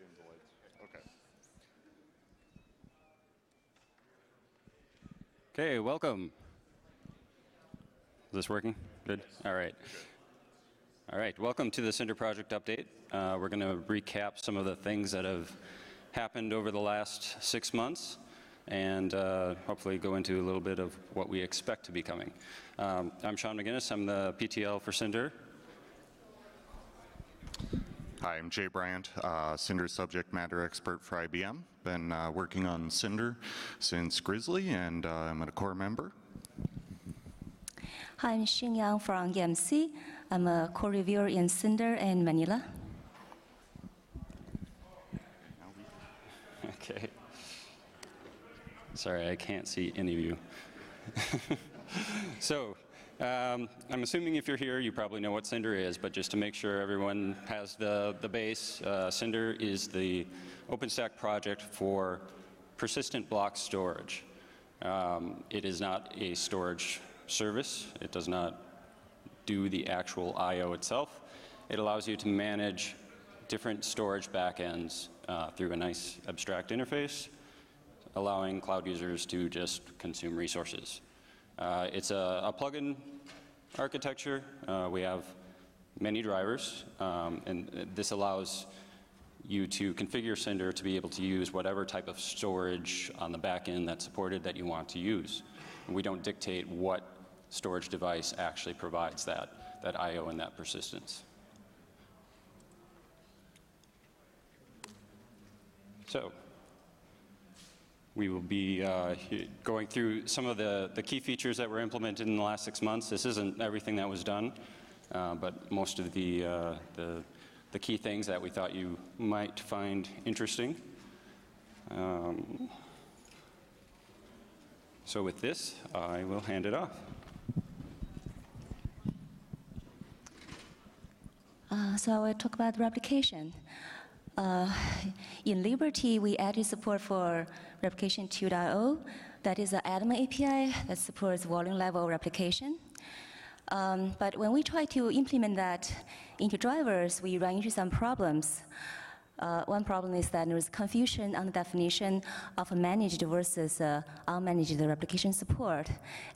doing the lights. Okay. Okay, welcome. Is this working? Good? Yes. All right. Good. All right, welcome to the Cinder project update. We're going to recap some of the things that have happened over the last 6 months and hopefully go into a little bit of what we expect to be coming. I'm Sean McGinnis. I'm the PTL for Cinder. Hi, I'm Jay Bryant, Cinder subject matter expert for IBM. Been working on Cinder since Grizzly, and I'm a core member. Hi, I'm Xing Yang from EMC. I'm a co-reviewer in Cinder and Manila. Okay. Sorry, I can't see any of you. So, I'm assuming if you're here, you probably know what Cinder is, but just to make sure everyone has the base, Cinder is the OpenStack project for persistent block storage. It is not a storage service. It does not do the actual I/O itself. It allows you to manage different storage backends through a nice abstract interface, allowing cloud users to just consume resources. It's a plugin architecture. We have many drivers, and this allows you to configure Cinder to be able to use whatever type of storage on the back end that's supported that you want to use. And we don't dictate what storage device actually provides that I/O and that persistence. So we will be going through some of the key features that were implemented in the last 6 months. This isn't everything that was done, but most of the key things that we thought you might find interesting. So with this, I will hand it off. So I will talk about replication. In Liberty, we added support for Replication 2.0. That is an Atom API that supports volume-level replication. But when we try to implement that into drivers, we run into some problems. One problem is that there is confusion on the definition of managed versus unmanaged replication support.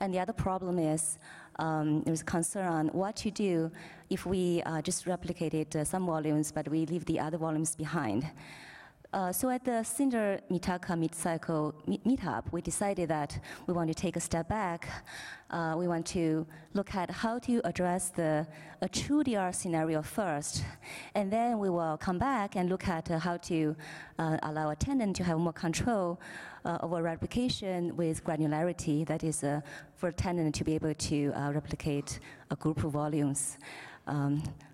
And the other problem is there's concern on what to do if we just replicated some volumes, but we leave the other volumes behind. So at the Cinder Mitaka Midcycle Meetup, we decided that we want to take a step back. We want to look at how to address a true DR scenario first, and then we will come back and look at how to allow a tenant to have more control over replication with granularity. That is for a tenant to be able to replicate a group of volumes,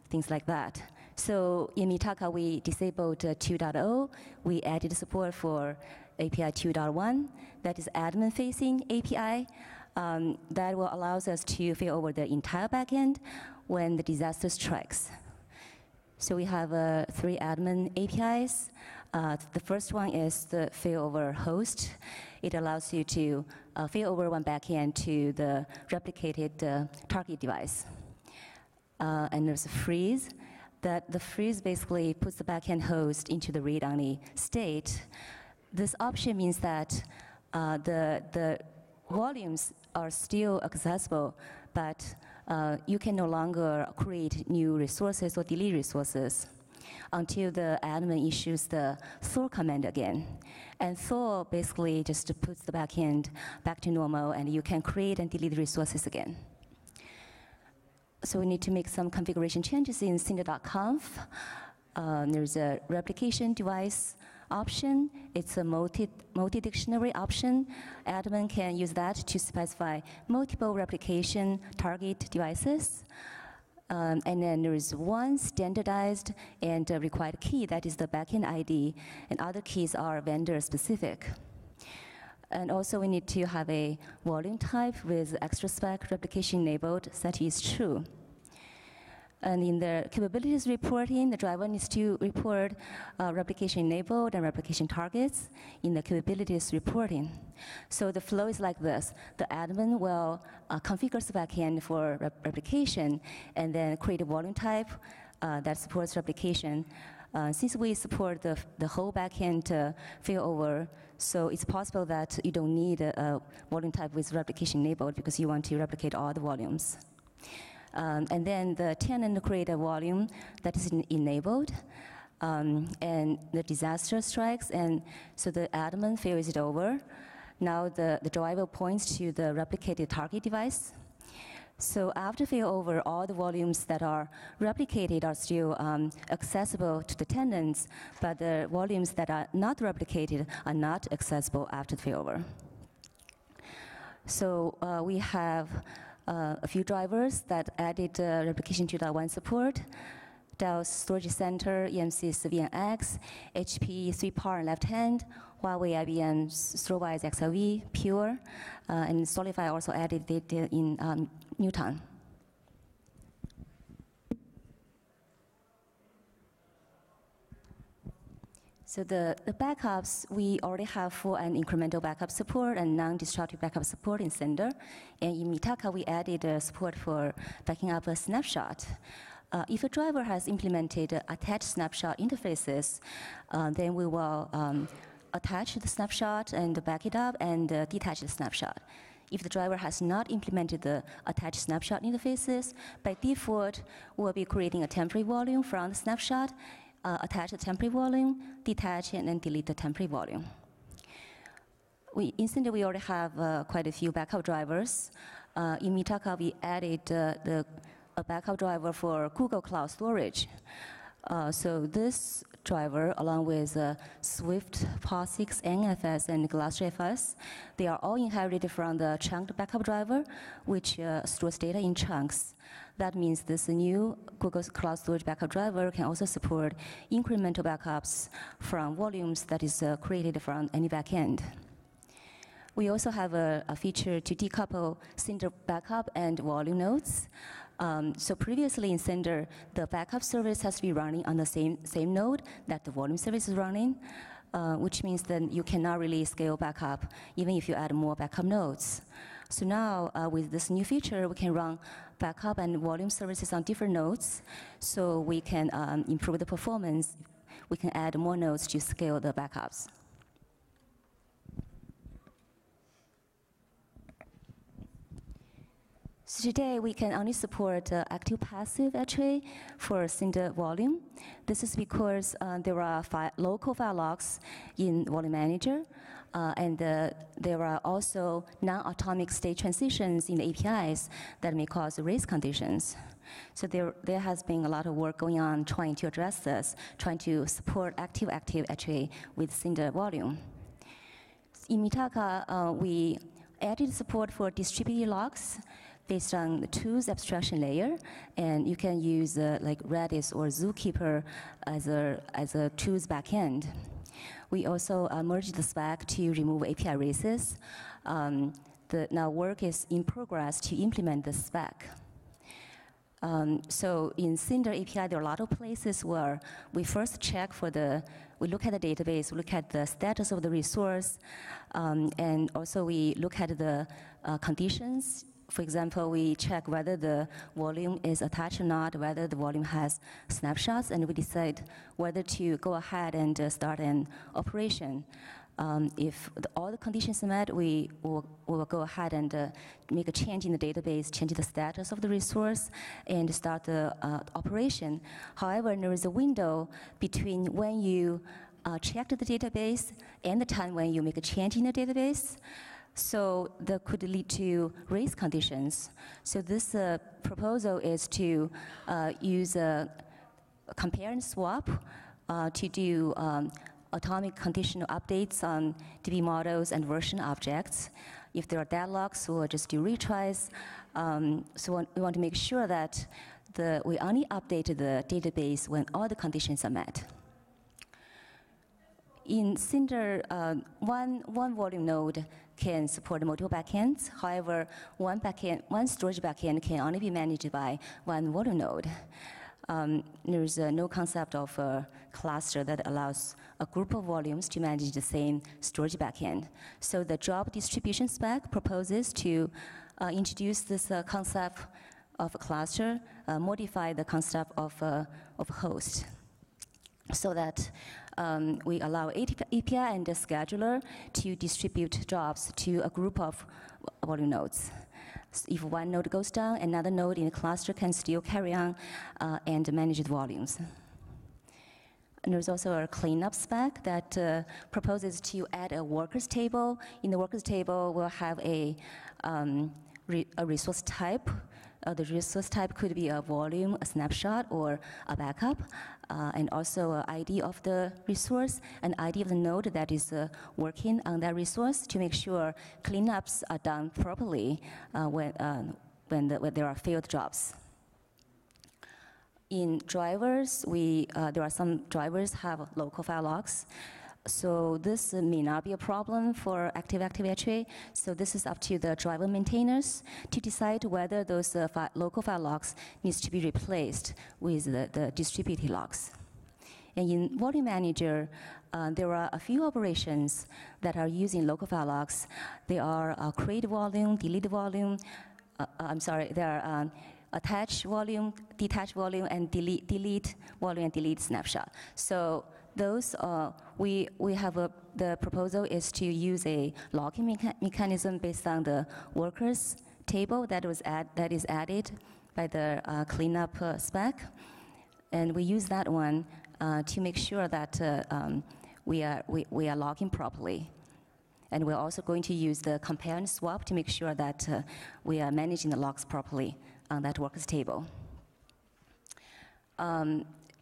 things like that. So in Mitaka, we disabled 2.0. We added support for API 2.1. That is admin-facing API. That will allow us to fail over the entire backend when the disaster strikes. So we have 3 admin APIs. The first one is the failover host. It allows you to failover one backend to the replicated target device. And there's a freeze. The freeze basically puts the backend host into the read-only state. This option means that the volumes are still accessible, but you can no longer create new resources or delete resources until the admin issues the thaw command again. And thaw basically just puts the backend back to normal, and you can create and delete resources again. So we need to make some configuration changes in cinder.conf. There's a replication device option. It's a multi-dictionary option. Admin can use that to specify multiple replication target devices. And then there is one standardized and required key. That is the backend ID. And other keys are vendor-specific. And also, we need to have a volume type with extra spec replication enabled that is true. And in the capabilities reporting, the driver needs to report replication enabled and replication targets in the capabilities reporting. So the flow is like this. The admin will configure the backend for replication and then create a volume type that supports replication Since we support the whole backend failover, so it's possible that you don't need a volume type with replication enabled because you want to replicate all the volumes. And then the tenant create a volume that is enabled, and the disaster strikes, and so the admin fails it over. Now the driver points to the replicated target device. So after failover, all the volumes that are replicated are still accessible to the tenants, but the volumes that are not replicated are not accessible after the failover. So we have a few drivers that added replication 2.1 support. Dell Storage Center, EMC SVNX, HP 3PAR and left hand, Huawei, IBM Storewise, XLV, Pure, and Solidify also added data in Newton. So the backups, we already have full and incremental backup support and non-destructive backup support in Cinder. And in Mitaka, we added support for backing up a snapshot. If a driver has implemented attached snapshot interfaces, then we will attach the snapshot and back it up and detach the snapshot. If the driver has not implemented the attached snapshot interfaces, by default, we'll be creating a temporary volume from the snapshot, attach the temporary volume, detach, and then delete the temporary volume. In Cinder, we already have quite a few backup drivers. In Mitaka, we added a backup driver for Google Cloud Storage. So this driver, along with Swift, POSIX, NFS, and GlassJFS, they are all inherited from the chunked backup driver, which stores data in chunks. That means this new Google Cloud Storage backup driver can also support incremental backups from volumes that is created from any backend. We also have a feature to decouple Cinder backup and volume nodes. So previously in Cinder, the backup service has to be running on the same node that the volume service is running, which means that you cannot really scale backup, even if you add more backup nodes. So now, with this new feature, we can run backup and volume services on different nodes, so we can improve the performance. We can add more nodes to scale the backups. So today, we can only support active-passive actually for Cinder volume. This is because there are local file locks in Volume Manager, and there are also non-atomic state transitions in the APIs that may cause race conditions. So there has been a lot of work going on trying to address this, trying to support active-active actually with Cinder volume. In Mitaka, we added support for distributed locks based on the tools abstraction layer, and you can use like Redis or Zookeeper as a tools backend. We also merged the spec to remove API races. Now work is in progress to implement the spec. So in Cinder API, there are a lot of places where we first check for we look at the database, we look at the status of the resource, and also we look at the conditions. For example, we check whether the volume is attached or not, whether the volume has snapshots, and we decide whether to go ahead and start an operation. If all the conditions are met, we will go ahead and make a change in the database, change the status of the resource, and start the operation. However, there is a window between when you check the database and the time when you make a change in the database. So that could lead to race conditions. So this proposal is to use a compare and swap to do atomic conditional updates on DB models and version objects. If there are deadlocks, we'll just do retries. So we want to make sure that we only update the database when all the conditions are met. In Cinder, one volume node can support multiple backends. However, one storage backend can only be managed by one volume node. There is no concept of a cluster that allows a group of volumes to manage the same storage backend. So the job distribution spec proposes to introduce this concept of a cluster, modify the concept of a host. so that we allow API and the scheduler to distribute jobs to a group of volume nodes. So if one node goes down, another node in the cluster can still carry on and manage the volumes. And there's also a cleanup spec that proposes to add a workers table. In the workers table, we'll have a resource type. The resource type could be a volume, a snapshot, or a backup, and also an ID of the resource, an ID of the node that is working on that resource to make sure cleanups are done properly when there are failed jobs. In drivers, there are some drivers have local file logs. So this may not be a problem for Active-Active HA. So this is up to the driver maintainers to decide whether those local file logs needs to be replaced with the distributed logs. And in Volume Manager, there are a few operations that are using local file logs. They are create volume, delete volume. They are attach volume, detach volume, and delete volume and delete snapshot. So those we have the proposal is to use a locking mechanism based on the workers table that is added by the cleanup spec, and we use that one to make sure that we are locking properly. And we're also going to use the compare and swap to make sure that we are managing the logs properly on that workers table.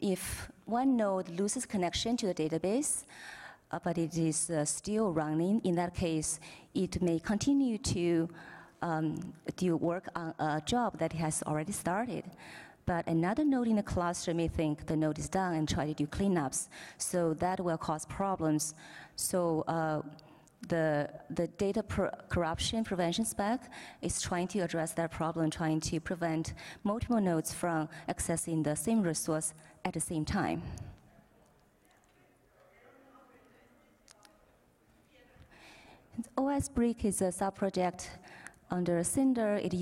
If one node loses connection to the database, but it is still running, in that case, it may continue to do work on a job that has already started. But another node in the cluster may think the node is done and try to do cleanups. So that will cause problems. So the data corruption prevention spec is trying to address that problem, trying to prevent multiple nodes from accessing the same resource at the same time. And OS Brick is a sub-project under Cinder. It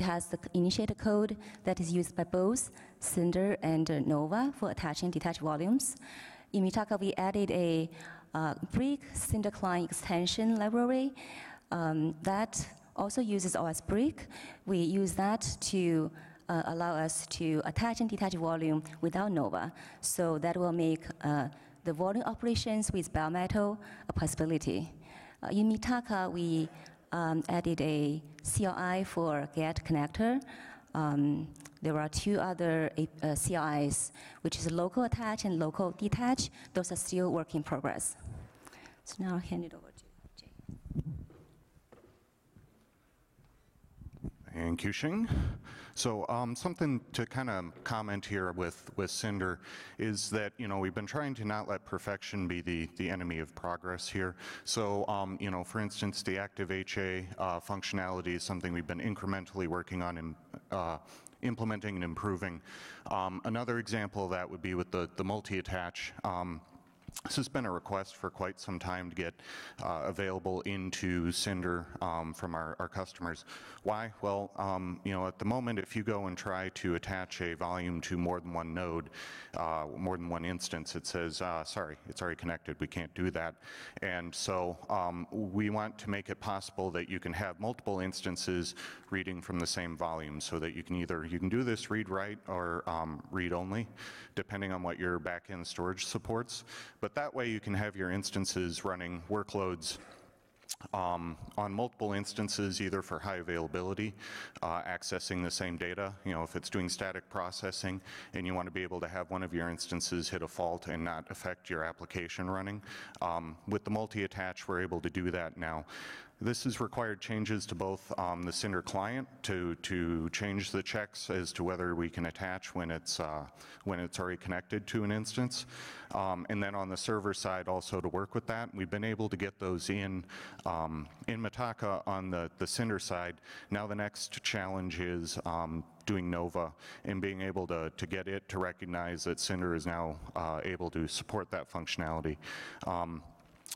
has the initiator code that is used by both Cinder and Nova for attach and detach volumes. In Mitaka, we added a Brick Cinder client extension library that also uses OS Brick. We use that to allow us to attach and detach volume without Nova. So that will make the volume operations with bare metal a possibility. In Mitaka, we added a CLI for GET connector. There are two other CLIs, which is local attach and local detach. Those are still work in progress. So now I'll hand it over to Jay. Thank you, Xing. So something to kind of comment here with Cinder is that, you know, we've been trying to not let perfection be the enemy of progress here. So, you know, for instance, the Active HA functionality is something we've been incrementally working on in implementing and improving. Another example of that would be with the multi-attach. This has been a request for quite some time to get available into Cinder from our customers. Why? Well, you know, at the moment, if you go and try to attach a volume to more than one node, more than one instance, it says, sorry, it's already connected. We can't do that. And so we want to make it possible that you can have multiple instances reading from the same volume so that you can either, you can do this read-write or read-only, depending on what your back-end storage supports. But that way you can have your instances running workloads on multiple instances, either for high availability, accessing the same data. You know, if it's doing static processing and you want to be able to have one of your instances hit a fault and not affect your application running. With the multi-attach, we're able to do that now. This has required changes to both the Cinder client to change the checks as to whether we can attach when it's already connected to an instance, and then on the server side also to work with that. We've been able to get those in Mitaka on the Cinder side. Now the next challenge is doing Nova and being able to get it to recognize that Cinder is now able to support that functionality.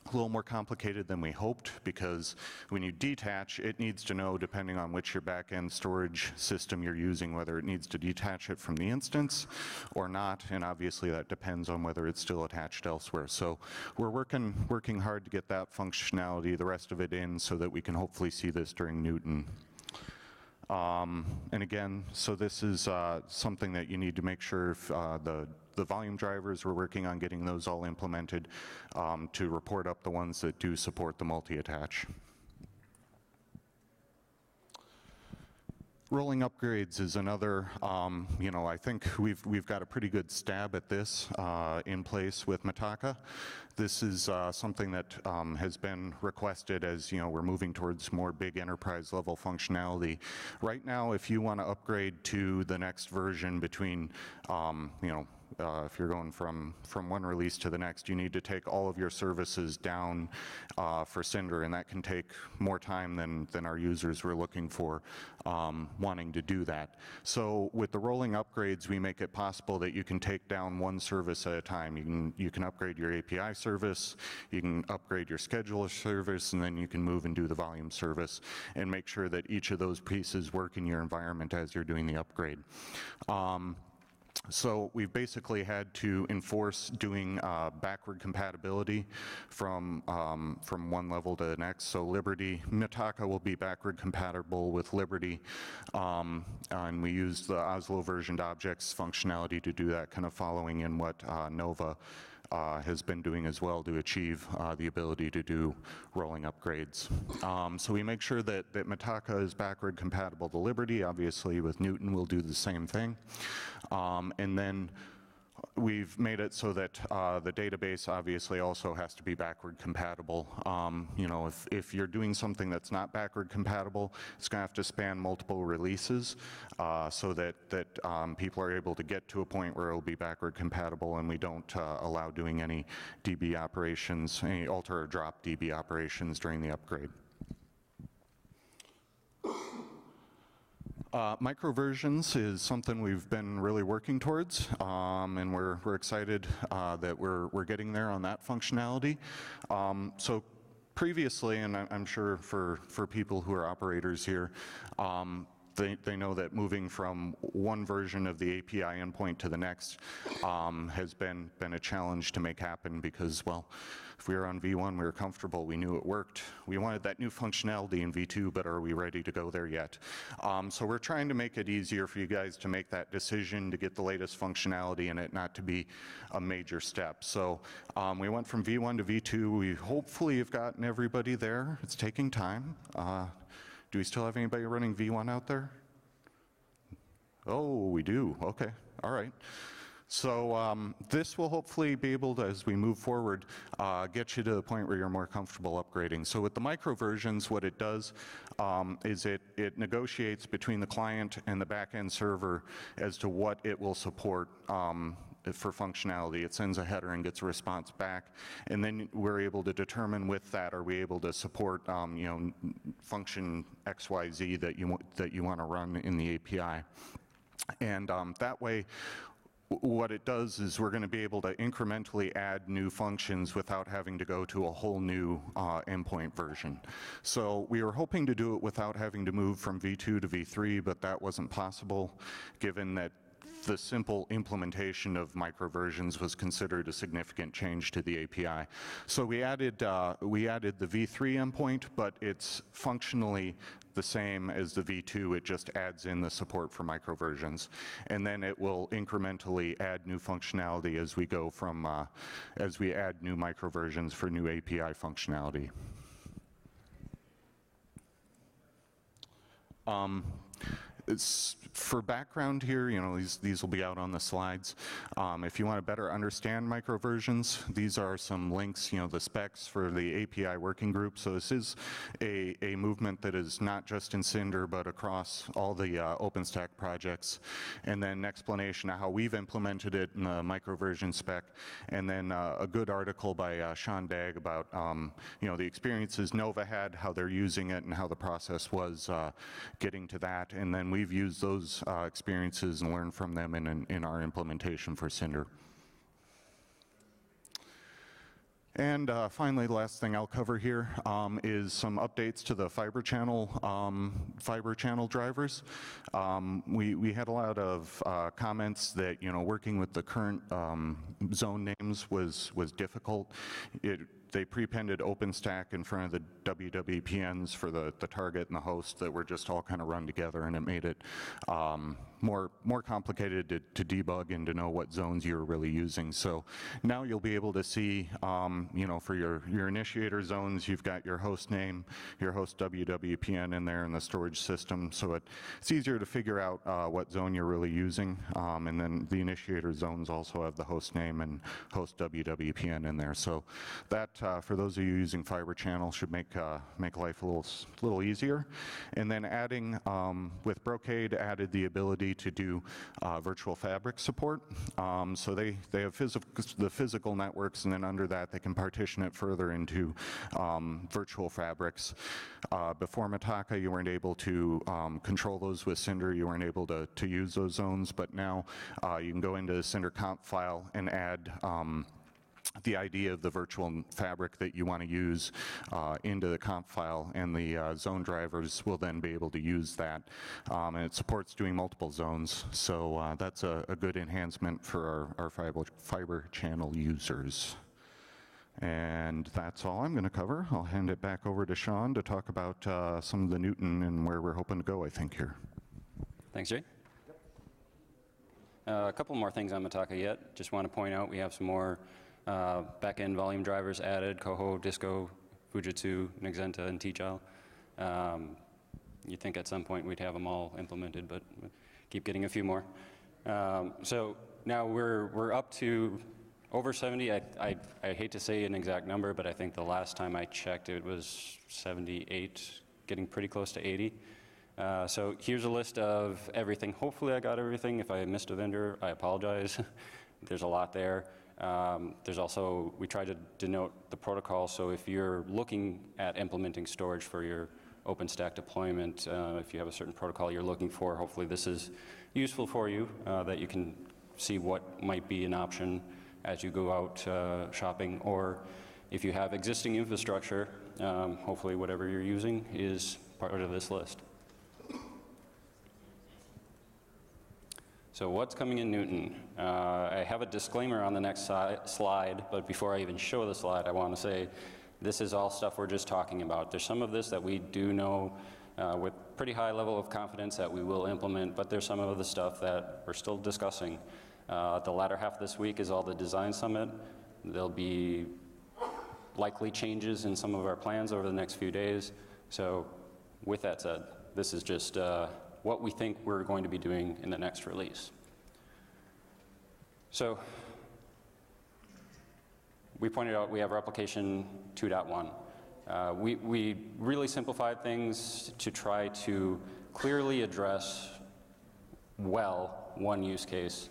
A little more complicated than we hoped, because when you detach, it needs to know, depending on which your back-end storage system you're using, whether it needs to detach it from the instance or not, and obviously that depends on whether it's still attached elsewhere. So we're working hard to get that functionality, the rest of it in, so that we can hopefully see this during Newton. And again, so this is something that you need to make sure if, the volume drivers, we're working on getting those all implemented to report up the ones that do support the multi-attach. Rolling upgrades is another, you know, I think we've got a pretty good stab at this in place with Mitaka. This is something that has been requested as, you know, we're moving towards more big enterprise level functionality. Right now, if you want to upgrade to the next version between, you know, if you're going from one release to the next, you need to take all of your services down for Cinder, and that can take more time than our users were looking for wanting to do that. So with the rolling upgrades, we make it possible that you can take down one service at a time. You can upgrade your API service, you can upgrade your scheduler service, and then you can move and do the volume service and make sure that each of those pieces work in your environment as you're doing the upgrade. So we've basically had to enforce doing backward compatibility from one level to the next. So Liberty, Mitaka will be backward compatible with Liberty, and we use the Oslo versioned objects functionality to do that, kind of following in what Nova has been doing as well to achieve the ability to do rolling upgrades. So we make sure that Mitaka is backward compatible to Liberty. Obviously with Newton we'll do the same thing. And then we've made it so that the database obviously also has to be backward compatible. You know, if you're doing something that's not backward compatible, it's going to have to span multiple releases so that people are able to get to a point where it will be backward compatible, and we don't allow doing any DB operations, any alter or drop DB operations during the upgrade. Microversions is something we've been really working towards, and we're excited that we're getting there on that functionality. So previously, and I'm sure for people who are operators here, they know that moving from one version of the API endpoint to the next has been a challenge to make happen because, well, if we were on V1, we were comfortable, we knew it worked. We wanted that new functionality in V2, but are we ready to go there yet? So we're trying to make it easier for you guys to make that decision to get the latest functionality in it, not to be a major step. So we went from V1 to V2. We hopefully have gotten everybody there. It's taking time. Do we still have anybody running V1 out there? Oh, we do. Okay. All right. So this will hopefully be able to, as we move forward, get you to the point where you're more comfortable upgrading. So with the microversions, what it does is it negotiates between the client and the back-end server as to what it will support for functionality. It sends a header and gets a response back, and then we're able to determine with that, are we able to support you know, function XYZ that you want to run in the API. And that way, what it does is we're going to be able to incrementally add new functions without having to go to a whole new endpoint version. So we were hoping to do it without having to move from V2 to V3, but that wasn't possible given that the simple implementation of microversions was considered a significant change to the API. So we added the V3 endpoint, but it's functionally the same as the V2. It just adds in the support for microversions, and then it will incrementally add new functionality as we go from as we add new microversions for new API functionality. For background here, you know, these will be out on the slides. If you want to better understand microversions, these are some links, you know, the specs for the API working group. So this is a movement that is not just in Cinder, but across all the OpenStack projects. And then an explanation of how we've implemented it in the microversion spec. And then a good article by Sean Dagg about, you know, the experiences Nova had, how they're using it, and how the process was getting to that. And then we've used those experiences and learned from them in our implementation for Cinder. And finally, the last thing I'll cover here is some updates to the Fibre Channel drivers. We had a lot of comments that, you know, working with the current zone names was difficult. They prepended OpenStack in front of the WWPNs for the target and the host that were just all kind of run together, and it made it more complicated to debug and to know what zones you're really using. So now you'll be able to see, you know, for your initiator zones, you've got your host name, your host WWPN in there, and the storage system. So it's easier to figure out what zone you're really using. And then the initiator zones also have the host name and host WWPN in there. So that, for those of you using Fibre Channel, should make life a little easier. And then adding, with Brocade, added the ability to do virtual fabric support. So they have the physical networks, and then under that they can partition it further into virtual fabrics. Before Mitaka, you weren't able to control those with Cinder. You weren't able to use those zones, but now you can go into the Cinder .conf file and add the idea of the virtual fabric that you want to use into the conf file, and the zone drivers will then be able to use that. And it supports doing multiple zones, so that's a good enhancement for our Fibre Channel users. And that's all I'm going to cover. I'll hand it back over to Sean to talk about some of the Newton and where we're hoping to go, I think, here. Thanks, Jay. A couple more things on Mitaka yet. Just want to point out we have some more back-end volume drivers added: Coho, Disco, Fujitsu, Nexenta, and T-Child. You'd think at some point we'd have them all implemented, but we keep getting a few more. So now we're up to over 70. I hate to say an exact number, but I think the last time I checked it was 78, getting pretty close to 80. So here's a list of everything. Hopefully I got everything. If I missed a vendor, I apologize. There's a lot there. There's also, we try to denote the protocol, so if you're looking at implementing storage for your OpenStack deployment, if you have a certain protocol you're looking for, hopefully this is useful for you, that you can see what might be an option as you go out shopping, or if you have existing infrastructure, hopefully whatever you're using is part of this list. So what's coming in Newton? I have a disclaimer on the next slide, but before I even show the slide, I want to say this is all stuff we're just talking about. There's some of this that we do know with pretty high level of confidence that we will implement, but there's some of the stuff that we're still discussing. The latter half of this week is all the design summit. There'll be likely changes in some of our plans over the next few days. So with that said, this is just what we think we're going to be doing in the next release. So we pointed out we have Replication 2.1. We really simplified things to try to clearly address one use case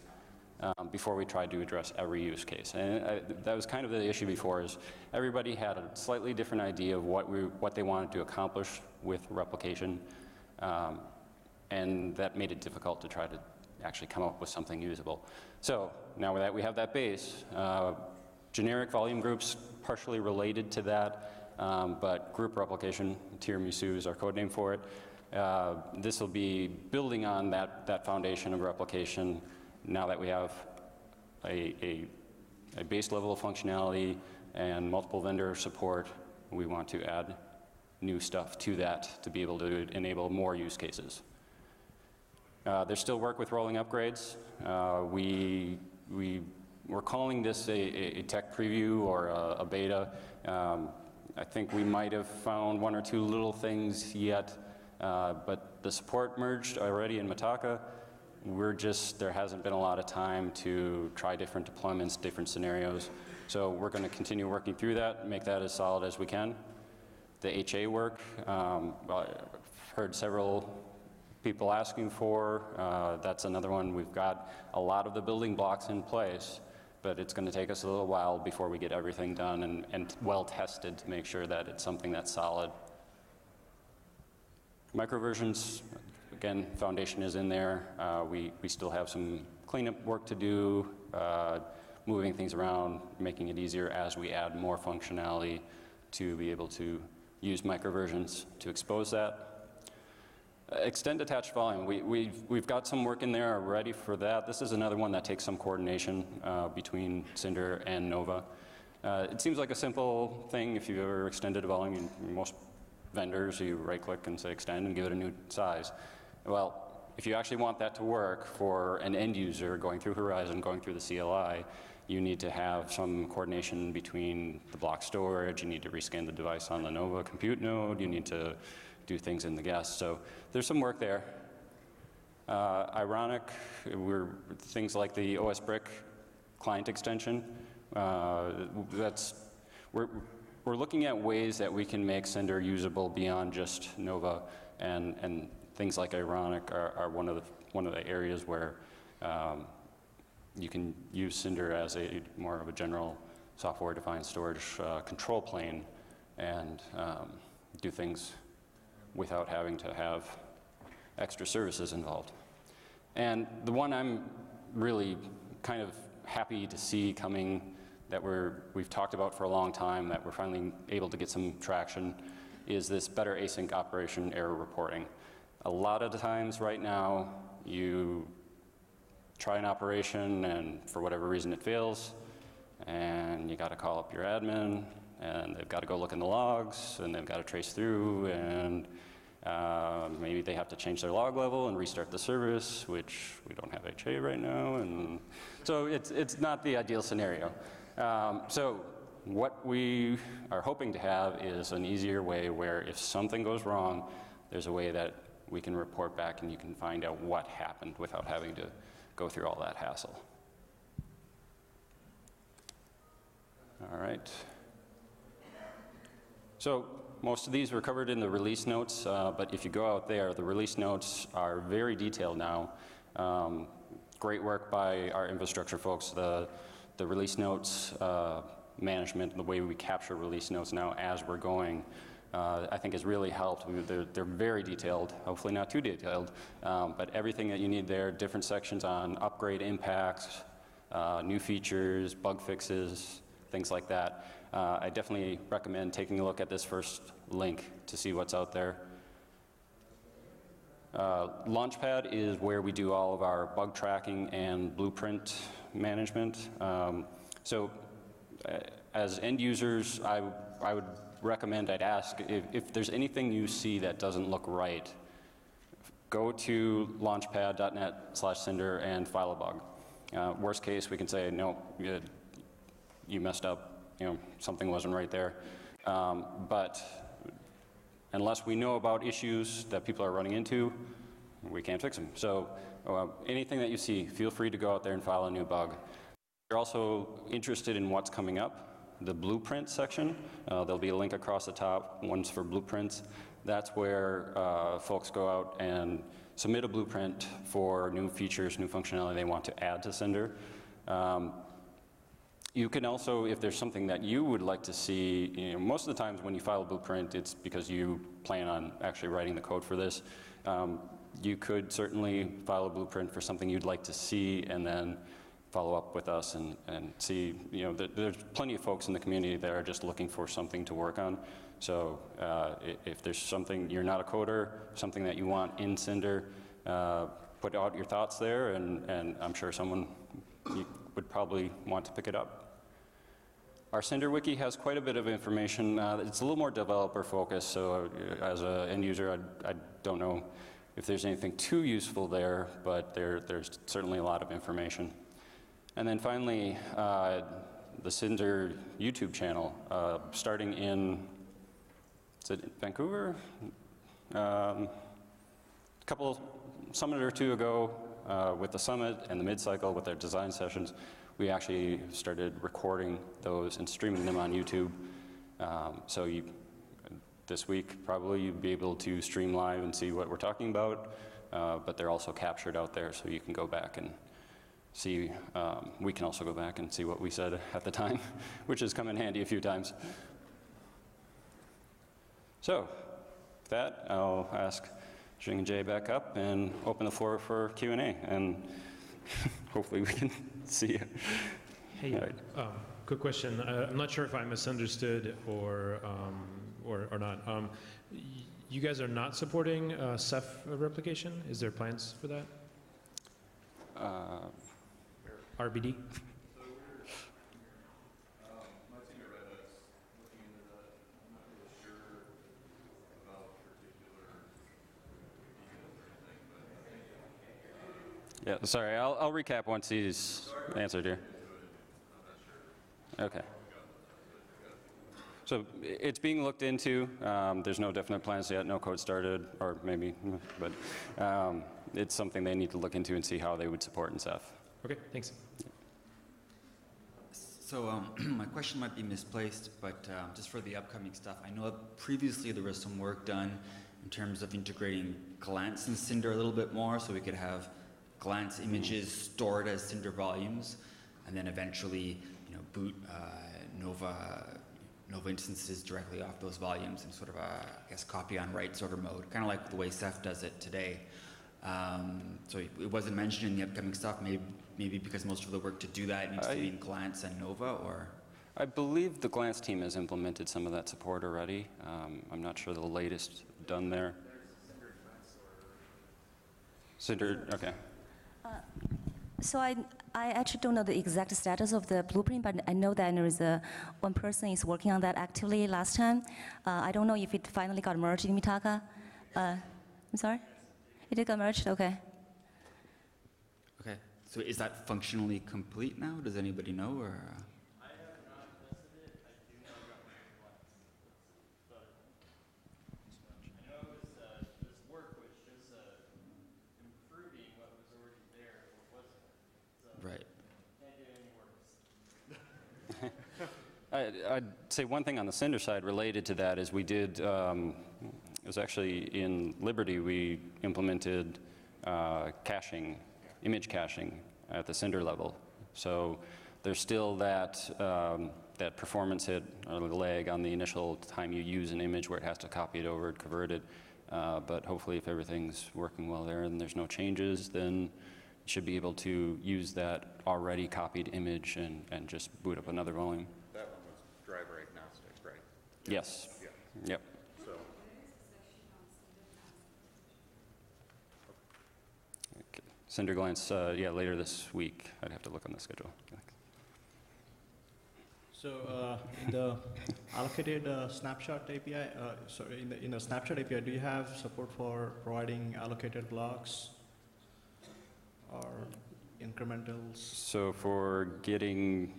before we tried to address every use case. And that was kind of the issue before, is everybody had a slightly different idea of what they wanted to accomplish with replication. And that made it difficult to try to actually come up with something usable. So now that we have that base, generic volume groups partially related to that, but group replication, tiramisu is our code name for it. This will be building on that foundation of replication now that we have a base level of functionality and multiple vendor support. We want to add new stuff to that to be able to enable more use cases. There's still work with rolling upgrades. We're calling this a tech preview or a beta. I think we might have found one or two little things yet, but the support merged already in Mitaka. There hasn't been a lot of time to try different deployments, different scenarios. So we're going to continue working through that, make that as solid as we can. The HA work, I've heard several people asking for. That's another one. We've got a lot of the building blocks in place, but it's going to take us a little while before we get everything done and well tested to make sure that it's something that's solid. Microversions, again, foundation is in there. We still have some cleanup work to do. moving things around, making it easier as we add more functionality to be able to use microversions to expose that. Extend attached volume. We've got some work in there already for that. This is another one that takes some coordination between Cinder and Nova. It seems like a simple thing. If you've ever extended a volume, most vendors, you right-click and say extend and give it a new size. Well, if you actually want that to work for an end user going through Horizon, going through the CLI, you need to have some coordination between the block storage, you need to rescan the device on the Nova compute node, you need to do things in the guest. So there's some work there. Ironic, things like the OS Brick client extension. We're looking at ways that we can make Cinder usable beyond just Nova, and things like Ironic are one of the areas where you can use Cinder as a more of a general software-defined storage control plane, and do things without having to have extra services involved. And the one I'm really kind of happy to see coming, that we've talked about for a long time, that we're finally able to get some traction, is this better async operation error reporting. A lot of the times right now, you try an operation and for whatever reason it fails, and you gotta call up your admin, and they've gotta go look in the logs, and they've gotta trace through, and maybe they have to change their log level and restart the service, which we don't have HA right now, and so it's not the ideal scenario. So what we are hoping to have is an easier way where if something goes wrong, there's a way that we can report back and you can find out what happened without having to go through all that hassle. All right. So most of these were covered in the release notes, but if you go out there, the release notes are very detailed now. Great work by our infrastructure folks. The release notes management, the way we capture release notes now as we're going, I think has really helped. They're very detailed, hopefully not too detailed, but everything that you need there, different sections on upgrade impacts, new features, bug fixes, things like that. I definitely recommend taking a look at this first link to see what's out there. Launchpad is where we do all of our bug tracking and blueprint management. So as end users, I would recommend, I'd ask, if there's anything you see that doesn't look right, go to launchpad.net/cinder and file a bug. Worst case, we can say, no, you messed up. You know, something wasn't right there. But unless we know about issues that people are running into, we can't fix them. So anything that you see, feel free to go out there and file a new bug. If you're also interested in what's coming up, the blueprint section, there'll be a link across the top, one's for blueprints. That's where folks go out and submit a blueprint for new features, new functionality they want to add to Cinder. You can also, if there's something that you would like to see, you know, most of the times when you file a blueprint, it's because you plan on actually writing the code for this. You could certainly file a blueprint for something you'd like to see and then follow up with us and see, you know, there's plenty of folks in the community that are just looking for something to work on. So if there's something, you're not a coder, something that you want in Cinder, put out your thoughts there, and I'm sure someone would probably want to pick it up. Our Cinder Wiki has quite a bit of information. It's a little more developer focused, so as an end user, I don't know if there's anything too useful there, but there's certainly a lot of information. And then finally, the Cinder YouTube channel, starting in, is it Vancouver? Summit or two ago, with the summit and the mid-cycle with their design sessions, we actually started recording those and streaming them on YouTube. So this week, probably you'd be able to stream live and see what we're talking about, but they're also captured out there, so you can go back and see. We can also go back and see what we said at the time, which has come in handy a few times. So with that, I'll ask Xing and Jay back up and open the floor for Q&A, and hopefully we can see Hey, quick question. I'm not sure if I misunderstood or not. You guys are not supporting Ceph replication? Is there plans for that? RBD? So we're my team at Red Hat's looking into that. I'm not really sure about particular details or anything, but I think yeah, sorry, I'll recap once he's answered here. Okay. So it's being looked into. There's no definite plans yet, no code started, or maybe, but it's something they need to look into and see how they would support in Ceph. Okay, thanks. So my question might be misplaced, but just for the upcoming stuff, I know previously there was some work done in terms of integrating Glance and Cinder a little bit more, so we could have Glance images stored as Cinder volumes, and then eventually, you know, boot Nova instances directly off those volumes in sort of a, I guess, copy on write sort of mode, kind of like the way Ceph does it today. So it wasn't mentioned in the upcoming stuff, maybe because most of the work to do that needs to be in Glance and Nova, or? I believe the Glance team has implemented some of that support already. I'm not sure the latest done there. Cinder, okay. So I actually don't know the exact status of the blueprint, but I know that there is one person is working on that actively last time. I don't know if it finally got merged in Mitaka. I'm sorry? It got merged? Okay. Okay. So is that functionally complete now? Does anybody know? Or? I have not tested it. I do know about my clients. I know this work was just improving what was already there or wasn't. So right. Can't do any worse. I'd say one thing on the Cinder side related to that is we did, it was actually in Liberty, we implemented caching, image caching at the Cinder level. So there's still that, that performance hit or lag on the initial time you use an image where it has to copy it over, convert it. But hopefully if everything's working well there and there's no changes, then you should be able to use that already copied image and just boot up another volume. That one was driver agnostic, right? Yes. Yeah. Yep. So. Okay. Cinder Glance, yeah, later this week. I'd have to look on the schedule. So in the allocated snapshot API, sorry, in the snapshot API, do you have support for providing allocated blocks or incrementals? So for getting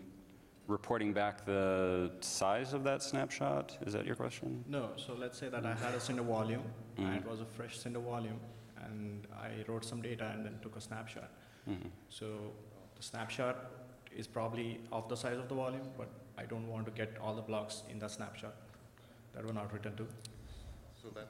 reporting back the size of that snapshot? Is that your question? No. So let's say that I had a Cinder volume, and it was a fresh Cinder volume, and I wrote some data and then took a snapshot. So the snapshot is probably of the size of the volume, but I don't want to get all the blocks in that snapshot that were not written to. So that.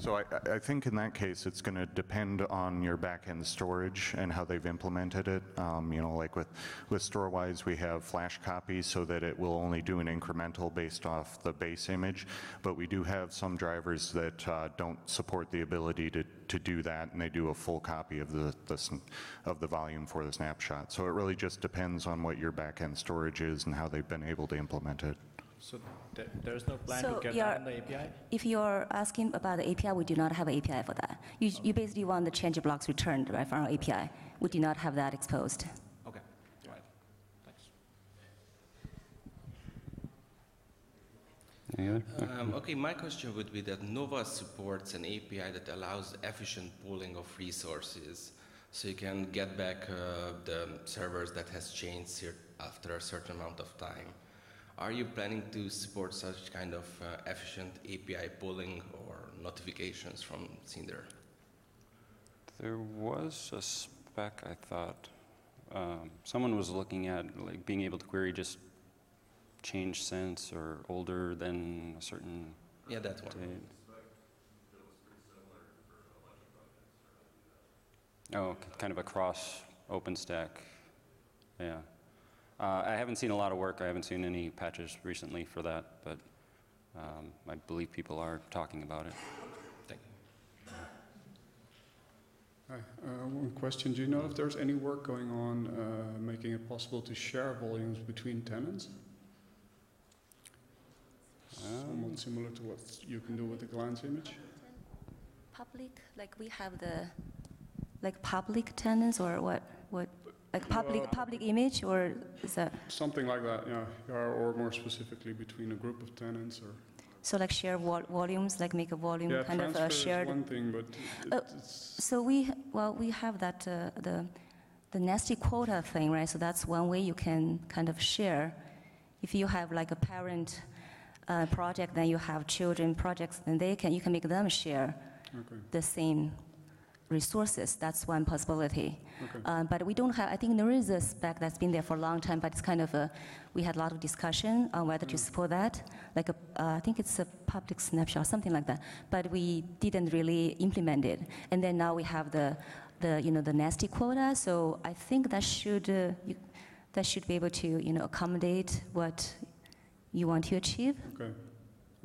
So I think in that case, it's going to depend on your back-end storage and how they've implemented it. You know, like with Storewise, we have flash copy so that it will only do an incremental based off the base image. But we do have some drivers that don't support the ability to do that, and they do a full copy of the volume for the snapshot. So it really just depends on what your back-end storage is and how they've been able to implement it. So there is no plan to get that in the API? If you're asking about the API, we do not have an API for that. You basically want the change blocks returned right from our API. We do not have that exposed. Okay. All right. Thanks. Any other? Okay, my question would be that Nova supports an API that allows efficient pooling of resources. So you can get back the servers that has changed after a certain amount of time. Are you planning to support such kind of efficient API pooling or notifications from Cinder? There was a spec, I thought. Someone was looking at like being able to query just change sense or older than a certain yeah, that one. Date. Oh, kind of across OpenStack, yeah. I haven't seen a lot of work. I haven't seen any patches recently for that, but I believe people are talking about it. Thank you. Hi. One question. Do you know if there's any work going on making it possible to share volumes between tenants? Somewhat similar to what you can do with the Glance image? Public, like we have the, like public tenants or what? Like public image or is that? Something like that, yeah. Or more specifically between a group of tenants or. So like share volumes, like make a volume kind of a shared. Yeah, transfer is one thing, but so we have that, the nasty quota thing, right? So that's one way you can kind of share. If you have like a parent project, then you have children projects, then you can make them share the same resources. That's one possibility. Okay. But we don't have, I think there is a spec that's been there for a long time, but it's kind of a, we had a lot of discussion on whether to support that. Like a, I think it's a public snapshot, something like that. But we didn't really implement it. And then now we have the nasty quota. So I think that should be able to, you know, accommodate what you want to achieve. Okay.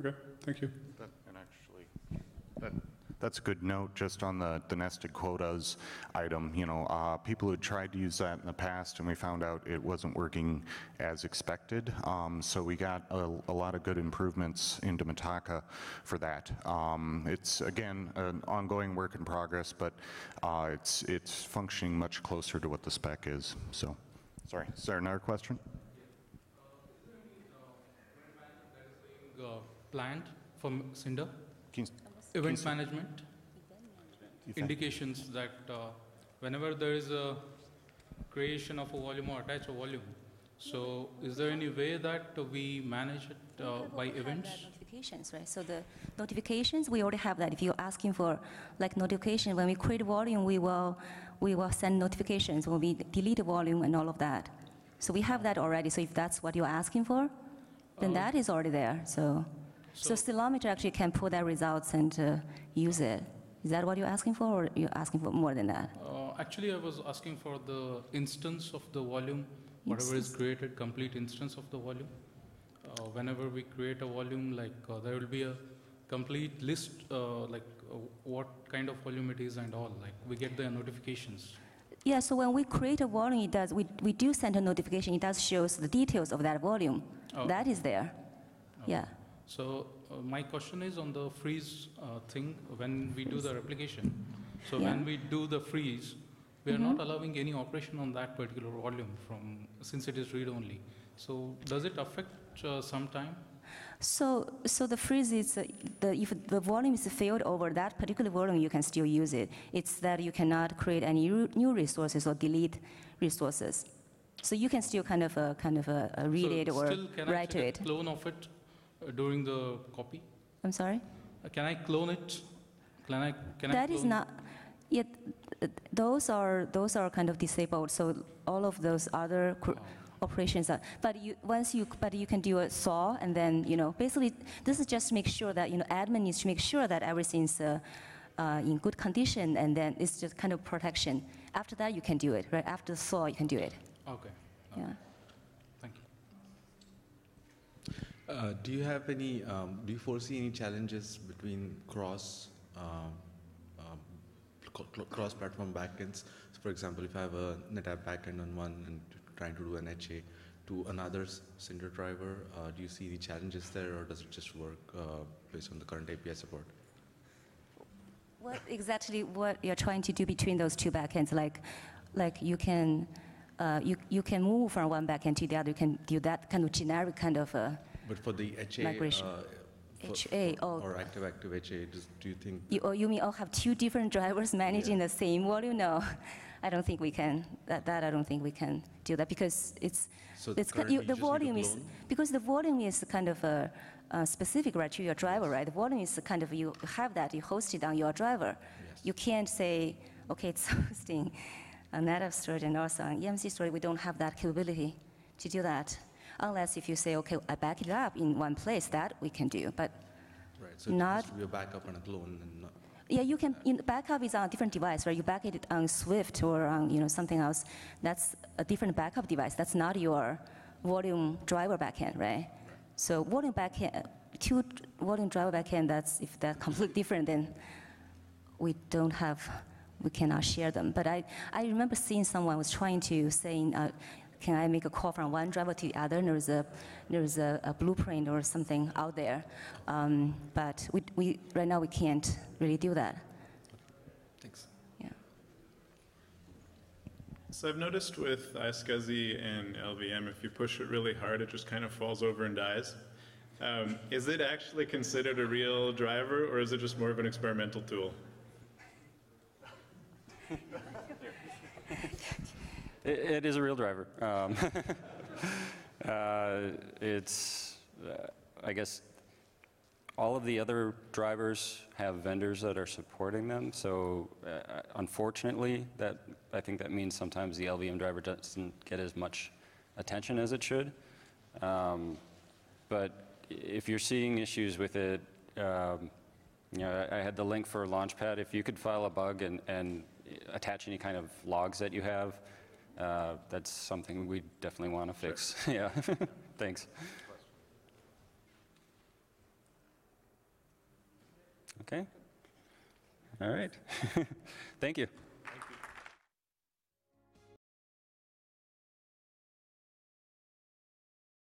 Okay. Thank you. That, and actually, that's a good note just on the nested quotas item. You know, people who tried to use that in the past and we found out it wasn't working as expected. So we got a lot of good improvements into Mitaka for that. It's, again, an ongoing work in progress, but it's functioning much closer to what the spec is. So, sorry, is there another question? Planned for Cinder? Event management indications that whenever there is a creation of a volume or attach a volume, so is there any way that we manage it by events? Notifications, right? So the notifications we already have that. If you're asking for like notification, when we create volume, we will send notifications when we delete a volume and all of that. So we have that already. So if that's what you're asking for, then that is already there. So. So Stellometer actually can pull that results and use it. Is that what you're asking for, or you're asking for more than that? Actually, I was asking for the instance of the volume, whatever is created, complete instance of the volume. Whenever we create a volume, like there will be a complete list, like what kind of volume it is and all. Like we get the notifications. Yeah. So when we create a volume, it does. We do send a notification. It does shows the details of that volume. Oh. That is there. Oh. Yeah. So my question is on the freeze thing when we do the replication. So when we do the freeze, we are not allowing any operation on that particular volume from since it is read-only. So does it affect some time? So the freeze is if the volume is failed over that particular volume, you can still use it. It's that you cannot create any new resources or delete resources. So you can still kind of read it or write to it. Clone of it. During the copy? I'm sorry? Can I clone it? That is not yet. Those are kind of disabled. So all of those other operations are. But you can do a saw and then basically this is just to make sure that admin needs to make sure that everything's in good condition and then it's just kind of protection. After that you can do it. Right after the saw you can do it. Okay. Yeah. Do you have any? Do you foresee any challenges between cross-platform backends? So for example, if I have a NetApp backend on one and trying to do an HA to another Cinder driver, do you see any challenges there, or does it just work based on the current API support? What exactly what you're trying to do between those two backends? Like you can you can move from one backend to the other. You can do that kind of generic kind of. But for the HA, or active HA, do you think? You mean I'll have two different drivers managing the same volume? No, I don't think we can. That I don't think we can do that because it's so it's the volume is because the volume is kind of specific right to your driver, right? The volume is kind of you have that you host it on your driver. Yes. You can't say okay, it's hosting on NetApp storage and also on EMC storage. We don't have that capability to do that. Unless if you say, okay, I back it up in one place, that we can do, but so not. So you back up on a clone and not. Yeah, you can. Backup is on a different device, right? You back it on Swift or on something else. That's a different backup device. That's not your volume driver backend, right? So volume backend, two volume driver backend. That's if they're completely different, then we don't have we cannot share them. But I remember seeing someone was trying to saying, can I make a call from one driver to the other? And there is a blueprint or something out there, but we right now we can't really do that. Thanks. Yeah. So I've noticed with iSCSI and LVM, if you push it really hard, it just kind of falls over and dies. Is it actually considered a real driver, or is it just more of an experimental tool? It is a real driver. I guess, all of the other drivers have vendors that are supporting them. So unfortunately, I think that means sometimes the LVM driver doesn't get as much attention as it should. But if you're seeing issues with it, you know, I had the link for Launchpad. If you could file a bug and attach any kind of logs that you have, that's something we definitely want to fix. Sure. Yeah. Thanks. Okay. All right. Thank you.